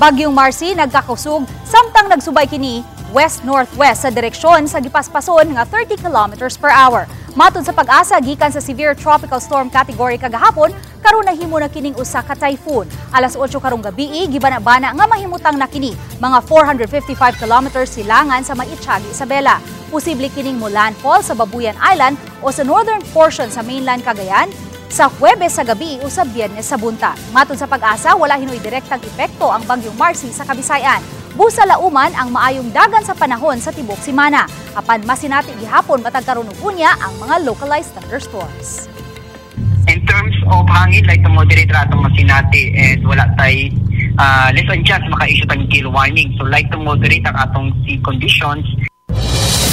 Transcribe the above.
Bagyong Marce nagkakusog samtang nagsubay kini west-northwest sa direksyon sa gipaspason nga 30 km/h. Matod sa pag-asa gikan sa severe tropical storm category kagahapon, karon nahimo na kining usa ka typhoon. Alas 8 karong gabii gibanabana nga mahimutang na kini mga 455 kilometers silangan sa Maitech, Isabela. Posible kining landfall sa Babuyan Island o sa northern portion sa mainland Cagayan sa Huwebes sa gabi o sa Biyernes sa bunta. Matod sa pag-asa, wala hinoy direktang epekto ang Bagyong Marce sa Kabisayaan. Busa lauman ang maayong dagan sa panahon sa tibok simana. Apan masinati gihapon matag karon unya ang mga localized thunderstorms. In terms of hangin, like to moderate ratong masinati and wala tay less than chance maka-issue tayong gale warning. So like to moderate ang atong sea conditions.